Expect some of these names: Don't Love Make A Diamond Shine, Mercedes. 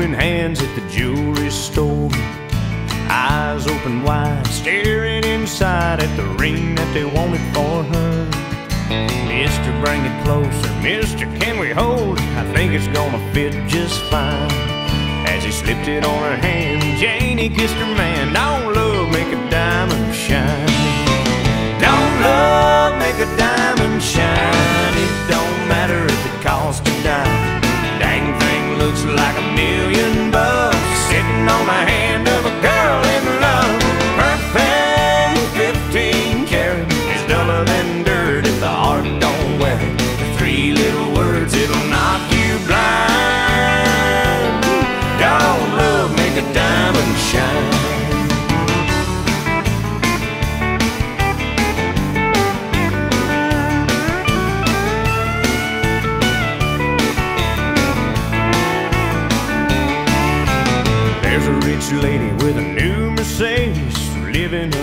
holding hands at the jewelry store, eyes open wide, staring inside at the ring that they wanted for her. Mister, bring it closer, mister, can we hold it? I think it's gonna fit just fine. As he slipped it on her hand, Janie kissed her man. Don't love make a diamond shine. Don't love make a diamond shine. It don't matter if it costs a dime. Dang thing looks like $1 million sitting on the hand of a girl in love. Perfect 15 karat is duller than dirt if the heart don't wear it. The 3 little words, it'll knock you blind. Don't love make a diamond shine. There's a rich lady with a new Mercedes living